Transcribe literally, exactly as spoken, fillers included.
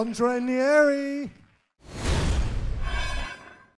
Andre Nieri.